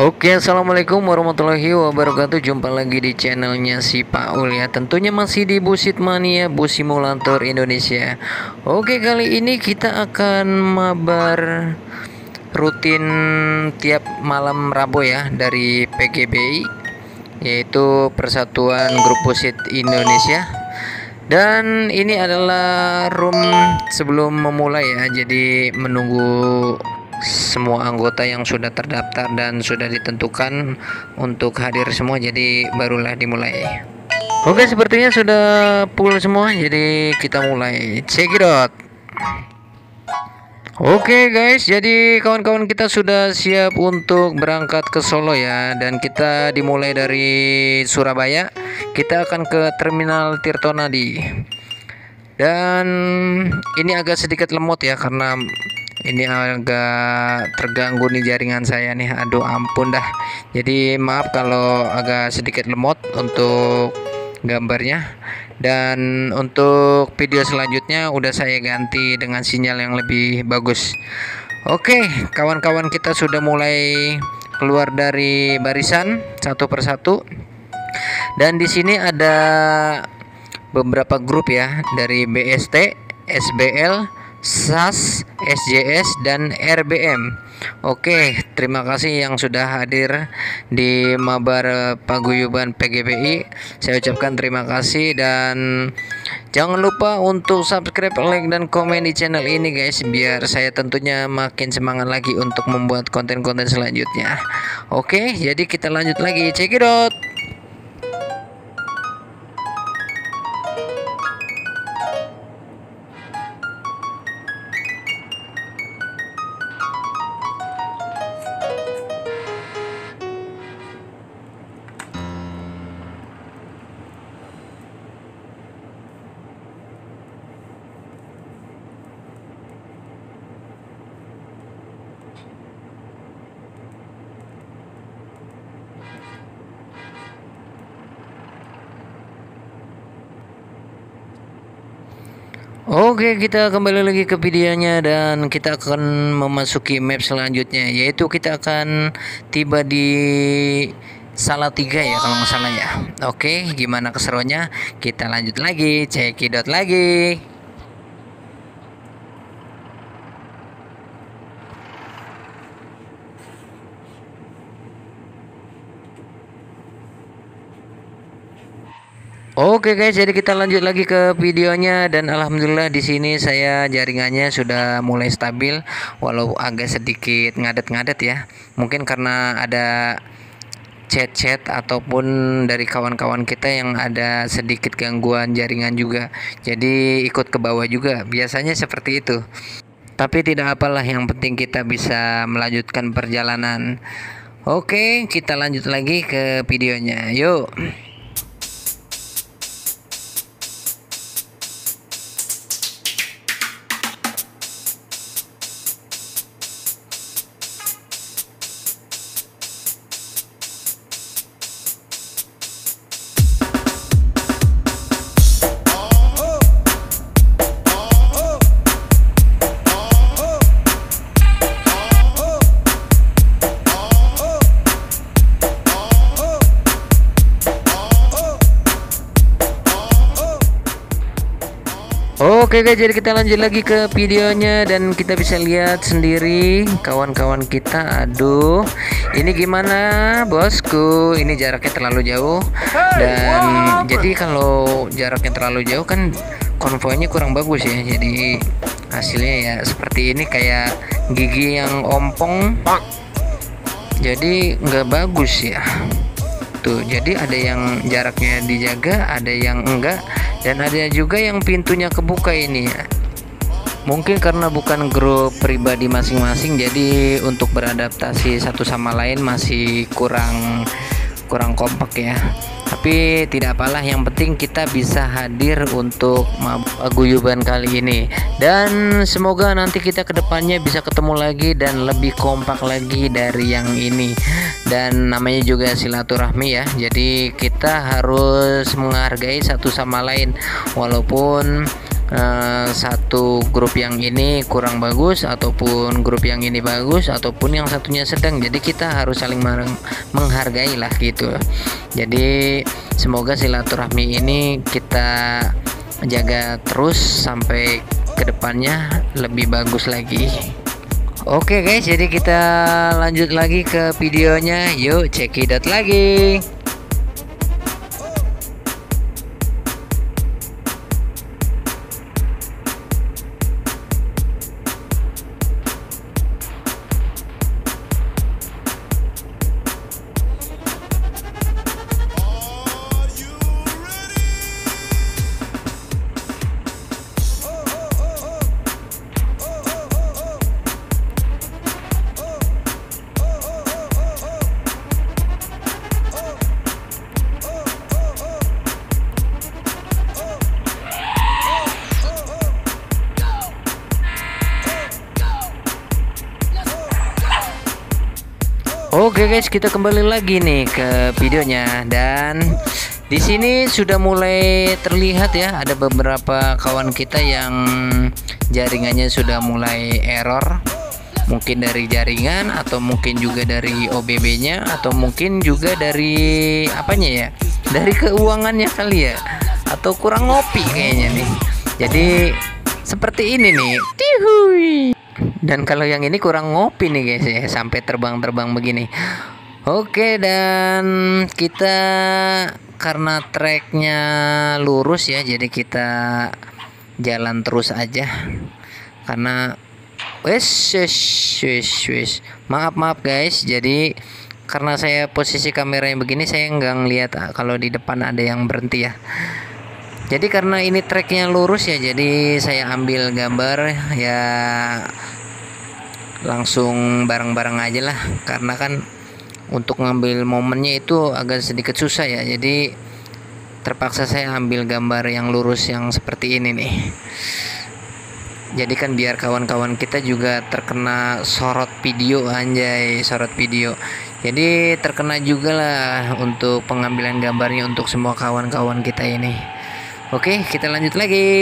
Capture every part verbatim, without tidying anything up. Oke, assalamualaikum warahmatullahi wabarakatuh. Jumpa lagi di channelnya si Paul ya. Tentunya masih di Busit Mania, Bus Simulator Indonesia. Oke, kali ini kita akan mabar rutin tiap malam Rabu ya dari P G B I, yaitu Persatuan Grup Busit Indonesia. Dan ini adalah room sebelum memulai ya. Jadi menunggu semua anggota yang sudah terdaftar dan sudah ditentukan untuk hadir semua, jadi barulah dimulai. Oke, sepertinya sudah full semua, jadi kita mulai. Check it out. Oke guys, jadi kawan-kawan kita sudah siap untuk berangkat ke Solo ya. Dan kita dimulai dari Surabaya. Kita akan ke Terminal Tirtonadi. Dan ini agak sedikit lemot ya, karena ini agak terganggu nih jaringan saya nih. Aduh ampun dah. Jadi maaf kalau agak sedikit lemot untuk gambarnya. Dan untuk video selanjutnya udah saya ganti dengan sinyal yang lebih bagus. Oke, kawan-kawan kita sudah mulai keluar dari barisan satu persatu. Dan di sini ada beberapa grup ya, dari B S T, S B L, S A S, S J S, dan R B M. Oke, terima kasih yang sudah hadir di Mabar Paguyuban P G B I. Saya ucapkan terima kasih dan jangan lupa untuk subscribe, like, dan komen di channel ini guys, biar saya tentunya makin semangat lagi untuk membuat konten-konten selanjutnya. Oke, jadi kita lanjut lagi. Check it out. Oke, kita kembali lagi ke videonya dan kita akan memasuki map selanjutnya, yaitu kita akan tiba di Salatiga ya kalau nggak salah ya. Oke, gimana keseruannya? Kita lanjut lagi, cekidot lagi. Oke guys, jadi kita lanjut lagi ke videonya dan alhamdulillah di sini saya jaringannya sudah mulai stabil, walau agak sedikit ngadet-ngadet ya. Mungkin karena ada chat-chat ataupun dari kawan-kawan kita yang ada sedikit gangguan jaringan juga. Jadi ikut ke bawah juga. Biasanya seperti itu. Tapi tidak apalah, yang penting kita bisa melanjutkan perjalanan. Oke, kita lanjut lagi ke videonya. Yuk. Oke guys, jadi kita lanjut lagi ke videonya dan kita bisa lihat sendiri kawan-kawan kita. Aduh, ini gimana bosku, ini jaraknya terlalu jauh. Dan jadi kalau jaraknya terlalu jauh kan konvoynya kurang bagus ya. Jadi hasilnya ya seperti ini, kayak gigi yang ompong, jadi nggak bagus ya. Tuh, jadi ada yang jaraknya dijaga, ada yang enggak, dan ada juga yang pintunya kebuka ini ya. Mungkin karena bukan grup pribadi masing-masing, jadi untuk beradaptasi satu sama lain masih kurang kurang kompak ya. Tapi tidak apalah, yang penting kita bisa hadir untuk guyuban kali ini. Dan semoga nanti kita kedepannya bisa ketemu lagi dan lebih kompak lagi dari yang ini. Dan namanya juga silaturahmi ya, jadi kita harus menghargai satu sama lain. Walaupun Uh, satu grup yang ini kurang bagus, ataupun grup yang ini bagus, ataupun yang satunya sedang, jadi kita harus saling menghargai lah gitu. Jadi semoga silaturahmi ini kita jaga terus sampai kedepannya lebih bagus lagi. Oke guys, jadi kita lanjut lagi ke videonya, yuk cekidot lagi. Oke guys, kita kembali lagi nih ke videonya, dan di sini sudah mulai terlihat ya, ada beberapa kawan kita yang jaringannya sudah mulai error, mungkin dari jaringan atau mungkin juga dari O B B-nya atau mungkin juga dari apanya ya, dari keuangannya kali ya, atau kurang ngopi kayaknya nih. Jadi seperti ini nih. Tihui. Dan kalau yang ini kurang ngopi nih guys ya, sampai terbang-terbang begini. Oke, dan kita karena tracknya lurus ya, jadi kita jalan terus aja. Karena wes wes wes maaf maaf guys, jadi karena saya posisi kameranya begini, saya nggak ngeliat kalau di depan ada yang berhenti ya. Jadi karena ini tracknya lurus ya, jadi saya ambil gambar ya langsung bareng-bareng aja lah, karena kan untuk ngambil momennya itu agak sedikit susah ya, jadi terpaksa saya ambil gambar yang lurus yang seperti ini nih. Jadi kan biar kawan-kawan kita juga terkena sorot video, anjay sorot video. Jadi terkena juga lah untuk pengambilan gambarnya untuk semua kawan-kawan kita ini. Oke, kita lanjut lagi.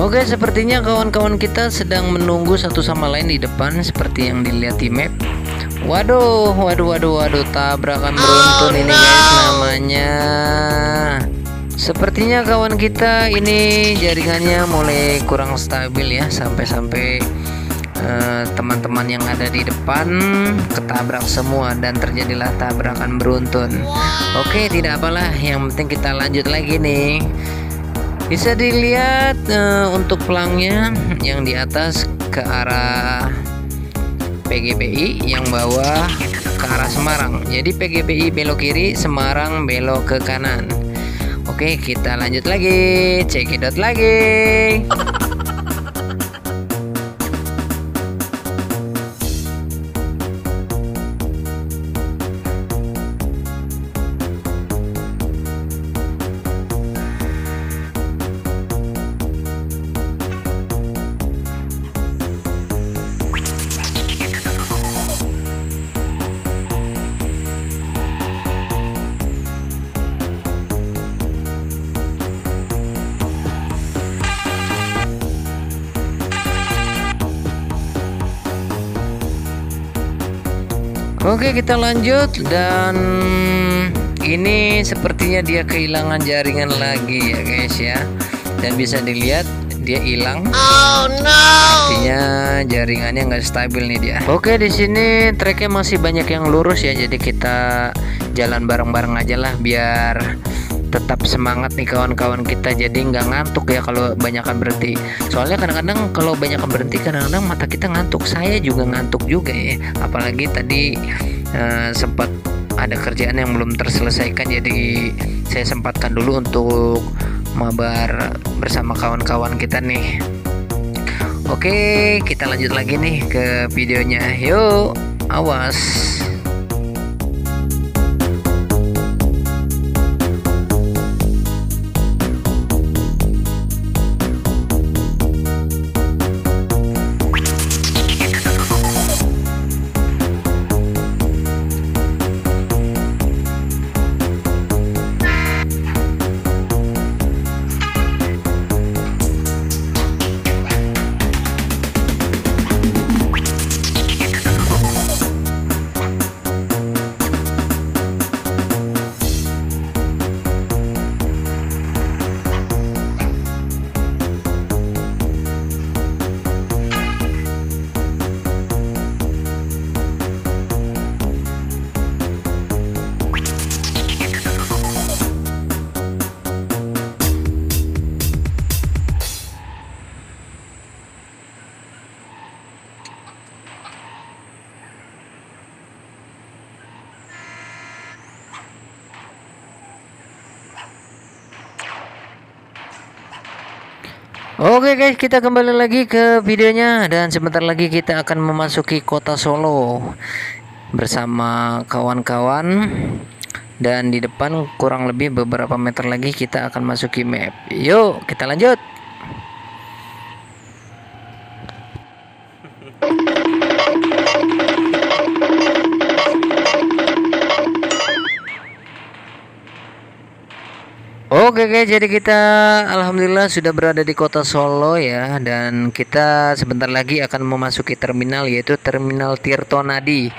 Oke, sepertinya kawan-kawan kita sedang menunggu satu sama lain di depan seperti yang dilihat di map. Waduh, waduh, waduh, waduh, tabrakan beruntun ini guys namanya. Sepertinya kawan kita ini jaringannya mulai kurang stabil ya, sampai-sampai uh, teman-teman yang ada di depan ketabrak semua dan terjadilah tabrakan beruntun. Oke, tidak apalah, yang penting kita lanjut lagi nih. Bisa dilihat uh, untuk pelangnya yang di atas ke arah P G B I, yang bawah ke arah Semarang. Jadi P G B I belok kiri, Semarang belok ke kanan. Oke, kita lanjut lagi, cekidot lagi. Oke, kita lanjut, dan ini sepertinya dia kehilangan jaringan lagi ya guys ya, dan bisa dilihat dia hilang. Oh no. Artinya jaringannya nggak stabil nih dia. Oke, di sini treknya masih banyak yang lurus ya, jadi kita jalan bareng-bareng aja lah biar tetap semangat nih kawan-kawan kita, jadi nggak ngantuk ya kalau banyakan berhenti. Soalnya kadang-kadang kalau banyakan berhenti kadang-kadang mata kita ngantuk, saya juga ngantuk juga ya, apalagi tadi uh, sempat ada kerjaan yang belum terselesaikan, jadi saya sempatkan dulu untuk mabar bersama kawan-kawan kita nih. Oke, kita lanjut lagi nih ke videonya. Yuk, awas. Oke guys, kita kembali lagi ke videonya, dan sebentar lagi kita akan memasuki kota Solo bersama kawan-kawan, dan di depan kurang lebih beberapa meter lagi kita akan masuki map. Yuk, kita lanjut. Oke guys, jadi kita alhamdulillah sudah berada di kota Solo ya, dan kita sebentar lagi akan memasuki terminal, yaitu Terminal Tirtonadi.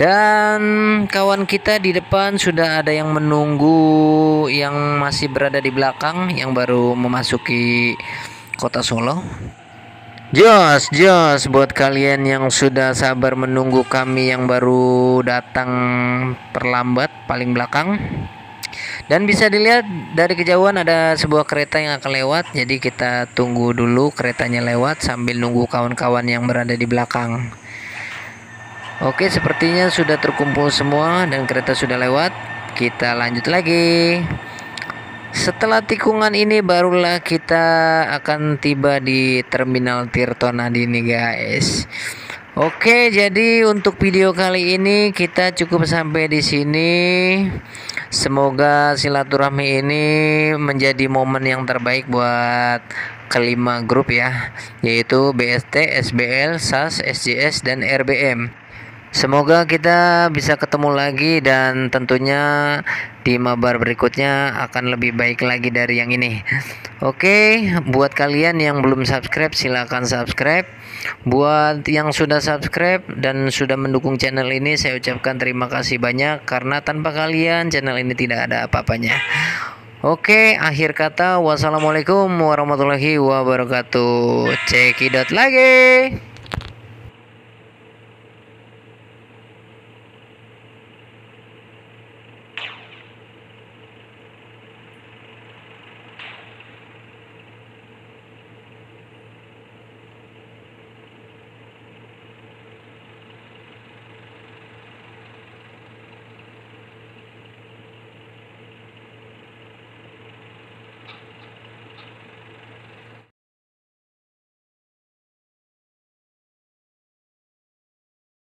Dan kawan kita di depan sudah ada yang menunggu, yang masih berada di belakang, yang baru memasuki kota Solo. Jos, jos buat kalian yang sudah sabar menunggu kami yang baru datang terlambat paling belakang. Dan bisa dilihat dari kejauhan ada sebuah kereta yang akan lewat, jadi kita tunggu dulu keretanya lewat sambil nunggu kawan-kawan yang berada di belakang. Oke, sepertinya sudah terkumpul semua dan kereta sudah lewat. Kita lanjut lagi. Setelah tikungan ini barulah kita akan tiba di Terminal Tirtonadi nih guys. Oke, jadi untuk video kali ini kita cukup sampai di sini. Semoga silaturahmi ini menjadi momen yang terbaik buat kelima grup ya, yaitu B S T, S B L, S A S, S J S, dan R B M. Semoga kita bisa ketemu lagi, dan tentunya di mabar berikutnya akan lebih baik lagi dari yang ini. Oke, buat kalian yang belum subscribe silahkan subscribe. Buat yang sudah subscribe dan sudah mendukung channel ini, saya ucapkan terima kasih banyak, karena tanpa kalian channel ini tidak ada apa-apanya. Oke, akhir kata, wassalamualaikum warahmatullahi wabarakatuh. Cekidot lagi.